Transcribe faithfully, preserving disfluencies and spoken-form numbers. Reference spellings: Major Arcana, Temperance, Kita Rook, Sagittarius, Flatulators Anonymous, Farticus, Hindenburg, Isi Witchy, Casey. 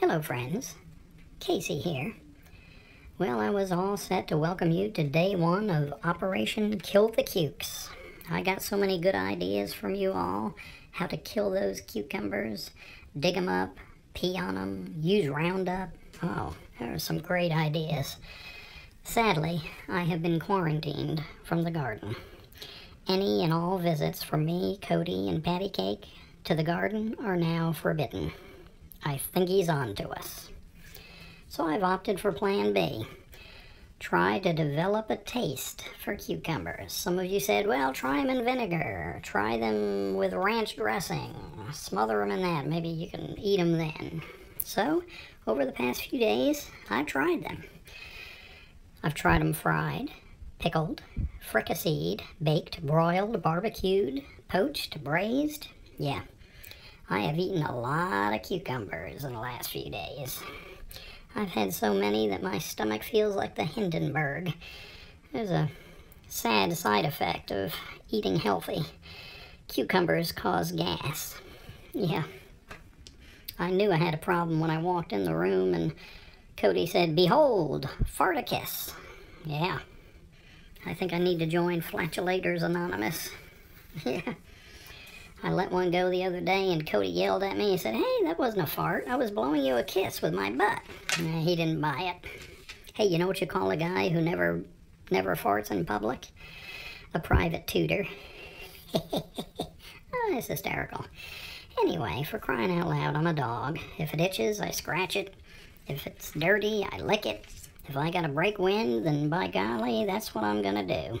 Hello friends, Casey here. Well, I was all set to welcome you to day one of Operation Kill the Cukes. I got so many good ideas from you all, how to kill those cucumbers, dig them up, pee on them, use Roundup. Oh, there are some great ideas. Sadly, I have been quarantined from the garden. Any and all visits from me, Cody, and Patty Cake to the garden are now forbidden. I think he's on to us. So I've opted for plan B. Try to develop a taste for cucumbers. Some of you said, well, try them in vinegar. Try them with ranch dressing. Smother them in that. Maybe you can eat them then. So, over the past few days, I've tried them. I've tried them fried, pickled, fricasseed, baked, broiled, barbecued, poached, braised. Yeah. I have eaten a lot of cucumbers in the last few days. I've had so many that my stomach feels like the Hindenburg. There's a sad side effect of eating healthy. Cucumbers cause gas. Yeah. I knew I had a problem when I walked in the room and Cody said, "Behold, Farticus." Yeah. I think I need to join Flatulators Anonymous. Yeah. I let one go the other day, and Cody yelled at me and said, "Hey, that wasn't a fart. I was blowing you a kiss with my butt." Nah, he didn't buy it. Hey, you know what you call a guy who never never farts in public? A private tutor. Oh, it's hysterical. Anyway, for crying out loud, I'm a dog. If it itches, I scratch it. If it's dirty, I lick it. If I gotta break wind, then by golly, that's what I'm gonna do.